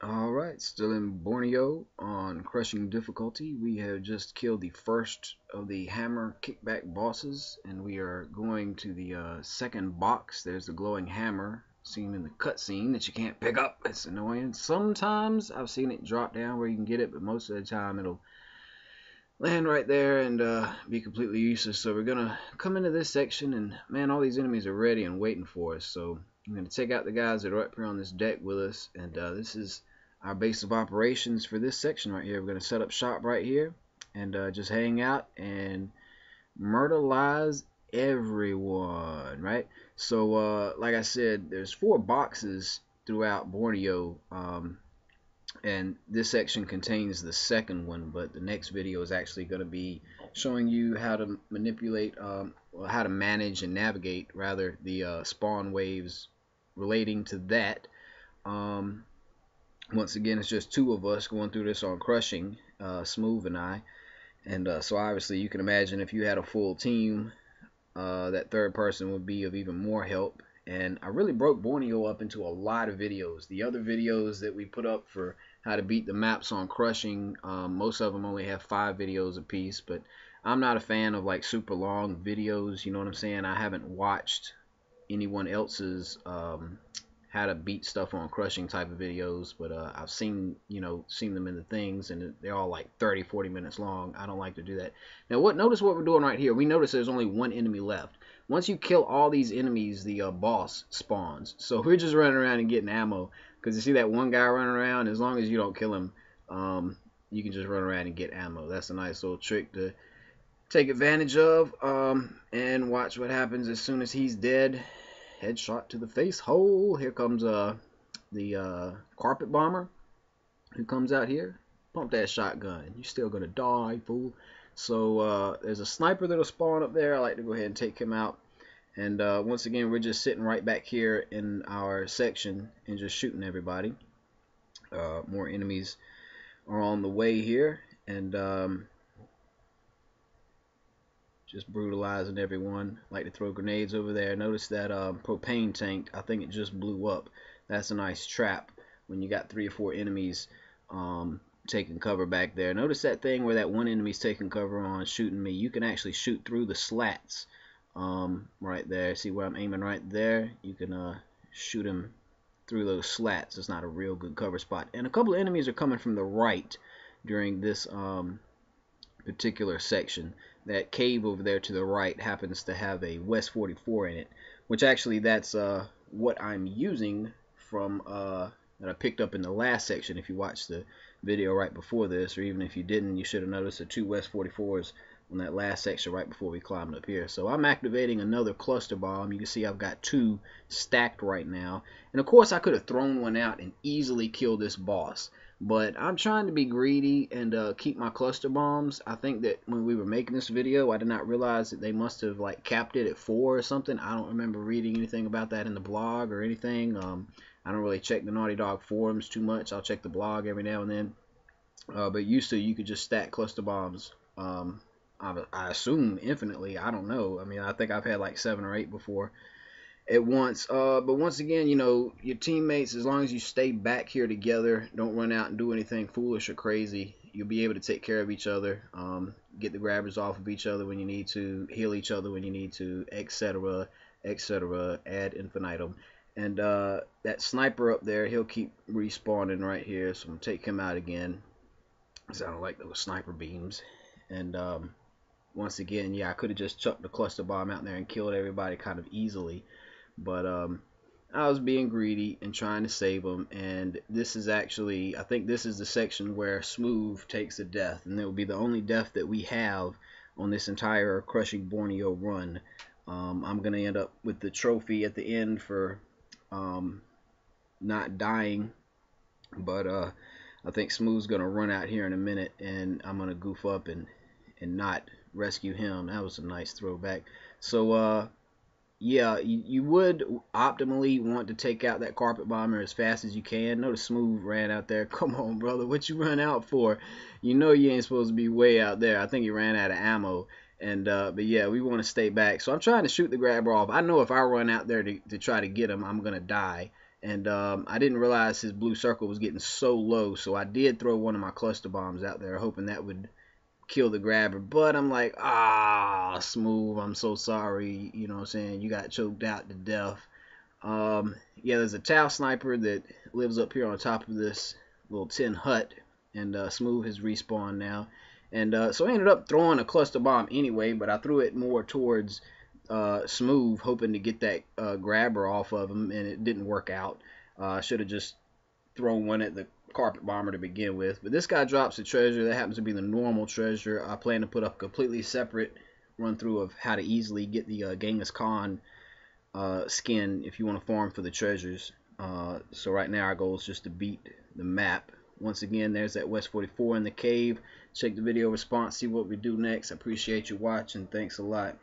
Alright, still in Borneo on Crushing difficulty. We have just killed the first of the hammer kickback bosses, and we are going to the second box. There's the glowing hammer seen in the cutscene that you can't pick up. It's annoying. Sometimes I've seen it drop down where you can get it, but most of the time it'll land right there and be completely useless. So we're gonna come into this section, and man, all these enemies are ready and waiting for us. So I'm gonna take out the guys that are up here on this deck with us, and this is our base of operations for this section right here. We're going to set up shop right here and just hang out and myrtleize everyone, right? So like I said, there's 4 boxes throughout Borneo, and this section contains the second one, but the next video is actually going to be showing you how to manipulate, how to manage and navigate rather the spawn waves relating to that. Once again, it's just 2 of us going through this on Crushing, Smoove and I. And so obviously you can imagine if you had a full team, that third person would be of even more help. And I really broke Borneo up into a lot of videos. The other videos that we put up for how to beat the maps on Crushing, most of them only have 5 videos apiece. But I'm not a fan of like super long videos, you know what I'm saying? I haven't watched anyone else's how to beat stuff on Crushing type of videos, but I've seen, you know, seen them in the things, and they're all like 30-40 minutes long. I don't like to do that. Now notice what we're doing right here. We notice there's only 1 enemy left. Once you kill all these enemies, the boss spawns. So we're just running around and getting ammo, because you see that one guy running around, as long as you don't kill him, you can just run around and get ammo. That's a nice little trick to take advantage of, and watch what happens as soon as he's dead. Headshot to the face hole. Here comes the carpet bomber who comes out here. Pump that shotgun. You're still gonna die, fool. So there's a sniper that'll spawn up there. I like to go ahead and take him out. And once again, we're just sitting right back here in our section and just shooting everybody. More enemies are on the way here, and just brutalizing everyone. Like to throw grenades over there. Notice that propane tank, I think it just blew up. That's a nice trap when you got 3 or 4 enemies taking cover back there. Notice that thing where that one enemy's taking cover on, shooting me. You can actually shoot through the slats right there. See where I'm aiming right there? You can shoot him through those slats. It's not a real good cover spot. And a couple of enemies are coming from the right during this particular section. That cave over there to the right happens to have a West 44 in it, which actually that's what I'm using from that I picked up in the last section. If you watched the video right before this, or even if you didn't, you should have noticed the 2 West 44s on that last section right before we climbed up here. So I'm activating another cluster bomb. You can see I've got 2 stacked right now, and of course I could have thrown one out and easily killed this boss. But I'm trying to be greedy and keep my cluster bombs. I think that when we were making this video, I did not realize that they must have like capped it at 4 or something. I don't remember reading anything about that in the blog or anything. I don't really check the Naughty Dog forums too much. I'll check the blog every now and then. But used to, you could just stack cluster bombs, I assume infinitely. I don't know. I mean, I think I've had like 7 or 8 before at once, but once again, you know, your teammates, as long as you stay back here together, don't run out and do anything foolish or crazy, you'll be able to take care of each other, get the grabbers off of each other when you need to, heal each other when you need to, etc., etc., ad infinitum. And that sniper up there, he'll keep respawning right here, so I'm gonna take him out again, because I don't like those sniper beams. And once again, yeah, I could have just chucked the cluster bomb out there and killed everybody kind of easily. But I was being greedy and trying to save them, and this is actually, I think this is the section where Smoove takes a death, and it will be the only death that we have on this entire Crushing Borneo run. I'm going to end up with the trophy at the end for not dying, but I think Smoove's going to run out here in a minute, and I'm going to goof up and not rescue him. That was a nice throwback. So, yeah, you would optimally want to take out that carpet bomber as fast as you can. Notice Smoove ran out there. Come on, brother, what you run out for? You know you ain't supposed to be way out there. I think he ran out of ammo. And but yeah, we want to stay back. So I'm trying to shoot the grabber off. I know if I run out there to try to get him, I'm gonna die. And I didn't realize his blue circle was getting so low, so I did throw one of my cluster bombs out there, hoping that would kill the grabber. But I'm like, ah, Smoove, I'm so sorry. You know what I'm saying? You got choked out to death. Yeah, there's a Tau sniper that lives up here on top of this little tin hut, and Smoove has respawned now. And so I ended up throwing a cluster bomb anyway, but I threw it more towards Smoove, hoping to get that grabber off of him, and it didn't work out. I should have just thrown one at the carpet bomber to begin with, but this guy drops a treasure. That happens to be the normal treasure. I plan to put up a completely separate run through of how to easily get the Genghis Khan skin if you want to farm for the treasures. So right now our goal is just to beat the map. Once again, there's that West 44 in the cave. Check the video response, see what we do next. I appreciate you watching. Thanks a lot.